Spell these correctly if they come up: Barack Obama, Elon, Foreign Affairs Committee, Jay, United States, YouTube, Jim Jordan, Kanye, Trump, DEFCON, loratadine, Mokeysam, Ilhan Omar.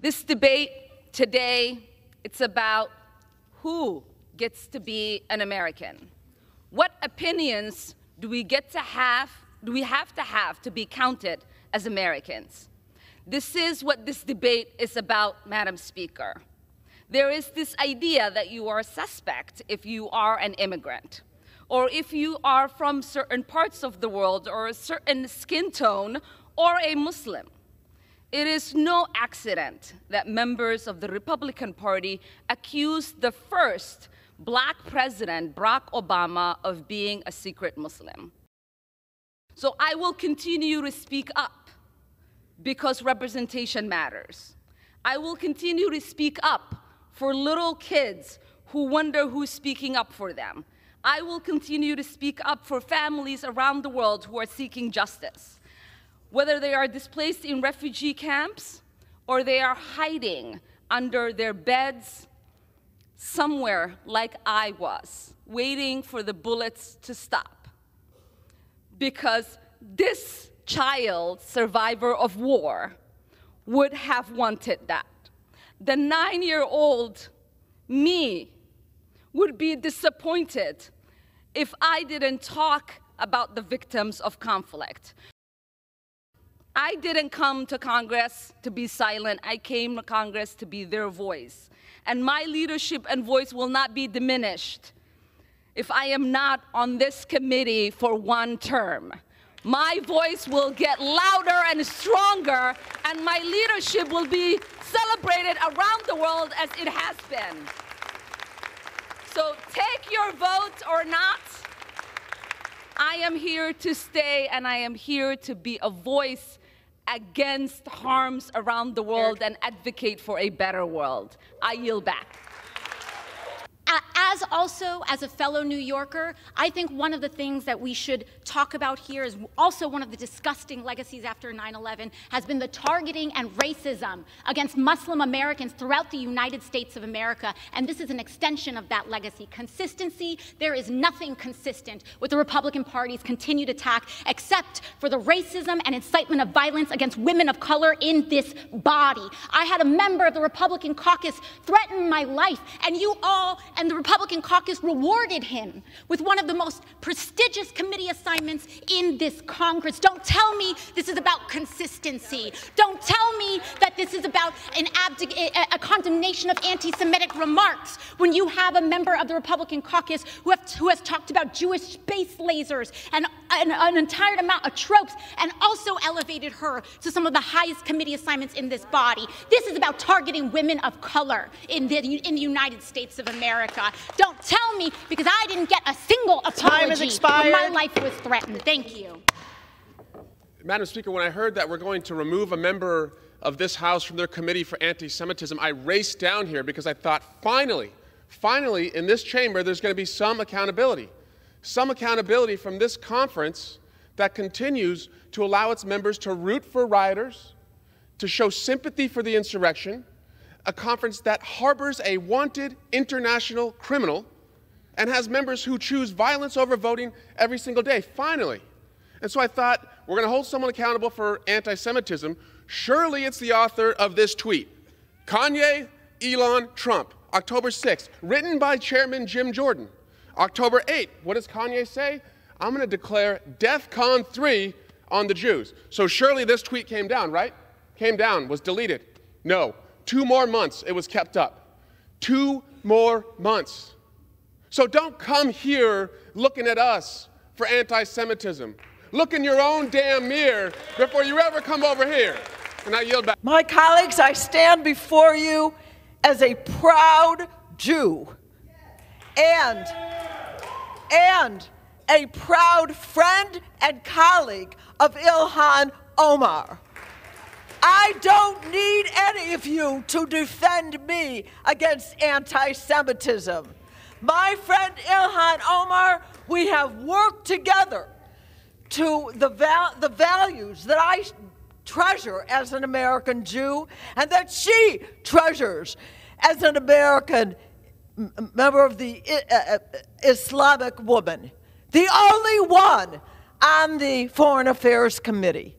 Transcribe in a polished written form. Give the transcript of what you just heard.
This debate today, it's about who gets to be an American. What opinions do we get to have, do we have to be counted as Americans? This is what this debate is about, Madam Speaker. There is this idea that you are a suspect if you are an immigrant, or if you are from certain parts of the world, or a certain skin tone, or a Muslim. It is no accident that members of the Republican Party accused the first Black president, Barack Obama, of being a secret Muslim. So I will continue to speak up because representation matters. I will continue to speak up for little kids who wonder who's speaking up for them. I will continue to speak up for families around the world who are seeking justice, whether they are displaced in refugee camps or they are hiding under their beds somewhere like I was, waiting for the bullets to stop. Because this child, survivor of war, would have wanted that. The 9-year-old me would be disappointed if I didn't talk about the victims of conflict. I didn't come to Congress to be silent. I came to Congress to be their voice. And my leadership and voice will not be diminished if I am not on this committee for one term. My voice will get louder and stronger, and my leadership will be celebrated around the world as it has been. So take your vote or not. I am here to stay, and I am here to be a voice against harms around the world and advocate for a better world. I yield back. As also, as a fellow New Yorker, I think one of the things that we should talk about here is also one of the disgusting legacies after 9/11 has been the targeting and racism against Muslim Americans throughout the United States of America, and this is an extension of that legacy. Consistency, there is nothing consistent with the Republican Party's continued attack except for the racism and incitement of violence against women of color in this body. I had a member of the Republican caucus threaten my life, and you all, and the Republican caucus rewarded him with one of the most prestigious committee assignments in this Congress. Don't tell me this is about consistency. Don't tell me that this is about a condemnation of anti-Semitic remarks when you have a member of the Republican caucus who has talked about Jewish space lasers and an entire amount of tropes, and also elevated her to some of the highest committee assignments in this body. This is about targeting women of color in the United States of America. Don't tell me, because I didn't get a single apology when my life was threatened. Thank you. Madam Speaker, when I heard that we're going to remove a member of this House from their committee for anti-Semitism, I raced down here because I thought, finally, in this chamber, there's going to be some accountability from this conference that continues to allow its members to root for rioters, to show sympathy for the insurrection, a conference that harbors a wanted international criminal and has members who choose violence over voting every single day, finally. And so I thought, we're going to hold someone accountable for anti-Semitism. Surely it's the author of this tweet. Kanye, Elon, Trump, October 6th, written by Chairman Jim Jordan. October 8th, what does Kanye say? I'm going to declare DEFCON 3 on the Jews. So surely this tweet came down, right? Came down, was deleted. No. 2 more months, it was kept up. 2 more months. So don't come here looking at us for anti-Semitism. Look in your own damn mirror before you ever come over here. And I yield back. My colleagues, I stand before you as a proud Jew and a proud friend and colleague of Ilhan Omar. I don't need any of you to defend me against anti-Semitism. My friend Ilhan Omar, we have worked together to the values that I treasure as an American Jew and that she treasures as an American member of the Islamic woman, the only one on the Foreign Affairs Committee.